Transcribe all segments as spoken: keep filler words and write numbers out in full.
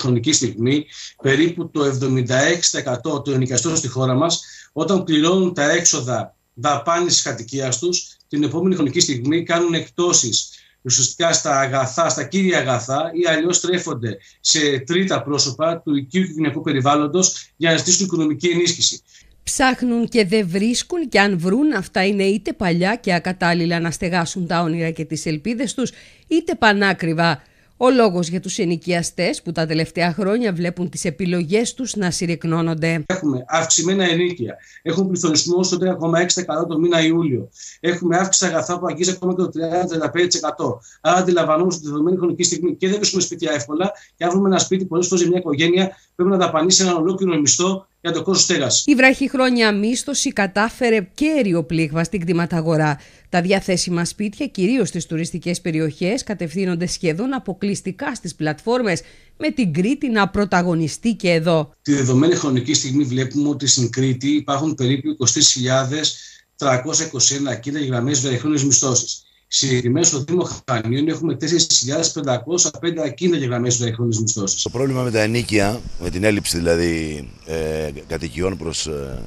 χρονική στιγμή περίπου το εβδομήντα έξι τοις εκατό των ενοικιαστών στη χώρα μας, όταν πληρώνουν τα έξοδα δαπάνης κατοικίας τους, την επόμενη χρονική στιγμή κάνουν εκτόσεις ουσιαστικά στα αγαθά, στα κύρια αγαθά, ή αλλιώς στρέφονται σε τρίτα πρόσωπα του οικίου και γυναικού περιβάλλοντος για να ζητήσουν οικονομική ενίσχυση. Ψάχνουν και δεν βρίσκουν, και αν βρουν, αυτά είναι είτε παλιά και ακατάλληλα να στεγάσουν τα όνειρα και τις ελπίδες τους, είτε πανάκριβα. Ο λόγος για τους ενοικιαστές που τα τελευταία χρόνια βλέπουν τις επιλογές τους να συρρυκνώνονται. Έχουμε αυξημένα ενίκεια, έχουμε πληθωρισμό στο τρία κόμμα έξι τοις εκατό το μήνα Ιούλιο, έχουμε αύξηση αγαθά που αγγίζει ακόμα και το τριάντα με τριάντα πέντε τοις εκατό. Άρα αντιλαμβανόμαστε τη δεδομένη χρονική στιγμή και δεν βρίσκουμε σπίτια εύκολα, και αν βρούμε ένα σπίτι, πολλές φορές μια οικογένεια πρέπει να δαπανίσει έναν ολόκληρο μισθό για το κόστος στέγασης. Η βραχυχρόνια μίσθωση κατάφερε κέριο πλήγμα στην κτηματαγορά. Τα διαθέσιμα σπίτια, κυρίως στις τουριστικές περιοχές, κατευθύνονται σχεδόν αποκλειστικά στις πλατφόρμες, με την Κρήτη να πρωταγωνιστεί και εδώ. Τη δεδομένη χρονική στιγμή βλέπουμε ότι στην Κρήτη υπάρχουν περίπου είκοσι τρεις χιλιάδες τριακόσια είκοσι ένα κύλια γραμμές βραχυχρόνιες μισθώσεις. Συγκεκριμένα στο Δήμο Χανίων έχουμε τέσσερις χιλιάδες πεντακόσια πέντε κίνητρα γραμμές βραχυχρόνιες μισθώσεις. Το πρόβλημα με τα ενοίκια, με την έλλειψη δηλαδή ε, κατοικιών προς ε,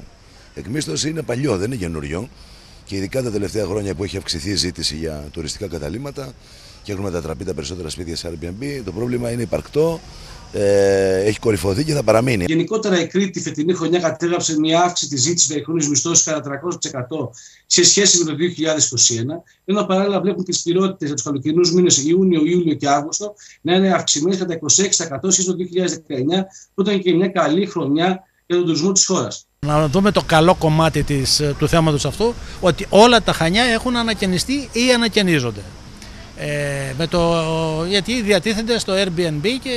εκμίσθωση, είναι παλιό, δεν είναι καινούριο. Και ειδικά τα τελευταία χρόνια που έχει αυξηθεί η ζήτηση για τουριστικά καταλήμματα και έχουν μετατραπεί τα περισσότερα σπίτια σε Airbnb, το πρόβλημα είναι υπαρκτό. Έχει κορυφωθεί και θα παραμείνει. Γενικότερα, η Κρήτη τη φετινή χρονιά κατέγραψε μια αύξηση τη ζήτηση βραχυχρόνιες μισθώσεις κατά τριακόσια τοις εκατό σε σχέση με το δύο χιλιάδες είκοσι ένα, ενώ παράλληλα βλέπουν τις πληρότητες για τους καλοκαιρινούς μήνες Ιούνιο, Ιούλιο και Αύγουστο να είναι αυξημένες κατά είκοσι έξι τοις εκατό σχέση με το δύο χιλιάδες δεκαεννιά, που ήταν και μια καλή χρονιά για τον τουρισμό της χώρας. Να δούμε το καλό κομμάτι της, του θέματος αυτού, ότι όλα τα Χανιά έχουν ανακαινιστεί ή ανακαινίζονται. Ε, με το, γιατί διατίθενται στο Airbnb και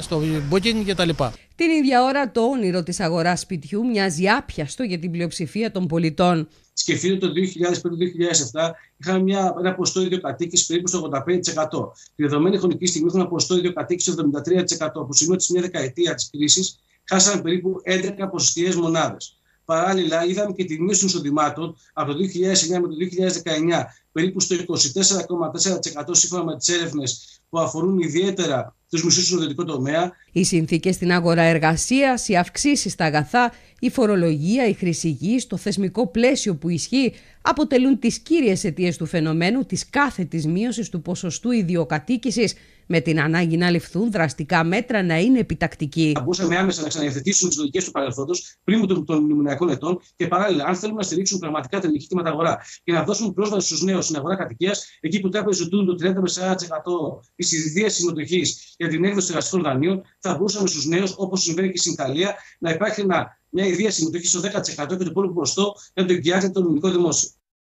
στο Booking και τα λοιπά. Την ίδια ώρα το όνειρο της αγοράς σπιτιού μοιάζει άπιαστο για την πλειοψηφία των πολιτών. Σκεφτείτε, το δύο χιλιάδες πέντε με δύο χιλιάδες επτά είχαμε μια, ένα ποσοστό ιδιοκατοίκηση περίπου στο ογδόντα πέντε τοις εκατό. Τη δεδομένη χρονική στιγμή είχαμε ένα ποσοστό ιδιοκατοίκηση στο εβδομήντα τρία τοις εκατό, που σημαίνει ότι σε μια δεκαετία της κρίσης χάσαμε περίπου έντεκα ποσοστιαίες μονάδες. Παράλληλα, είδαμε και τη μείωση των εισοδημάτων από το δύο χιλιάδες εννιά με το δύο χιλιάδες δεκαεννιά περίπου στο είκοσι τέσσερα κόμμα τέσσερα τοις εκατό, σύμφωνα με τις έρευνες που αφορούν ιδιαίτερα τους μισούς στον ιδιωτικό τομέα. Οι συνθήκες στην αγορά εργασίας, οι αυξήσεις στα αγαθά, η φορολογία, η χρήση γης, το θεσμικό πλαίσιο που ισχύει αποτελούν τις κύριες αιτίες του φαινομένου της κάθετης μείωσης του ποσοστού ιδιοκατοίκησης, με την ανάγκη να ληφθούν δραστικά μέτρα να είναι επιτακτική. Θα μπορούσαμε άμεσα να ξαναευθετήσουμε τις λογικές του παρελθόντος πριν των μνημονιακών ετών, και παράλληλα, αν θέλουμε να στηρίξουν πραγματικά την ελληνική κτηματαγορά και να δώσουν πρόσβαση στους νέους στην αγορά κατοικίας, εκεί που τράπεζες ζητούν το τριάντα με σαράντα τοις εκατό της ιδίας συμμετοχής για την έκδοση εργασιακών δανείων, θα μπορούσαμε στους νέους, όπως συμβαίνει και στην Ιταλία, να υπάρχει μια ιδία συμμετοχή στο δέκα τοις εκατό και το υπόλοιπο ποσοστό να το εγγυάται το ελληνικό δημόσιο.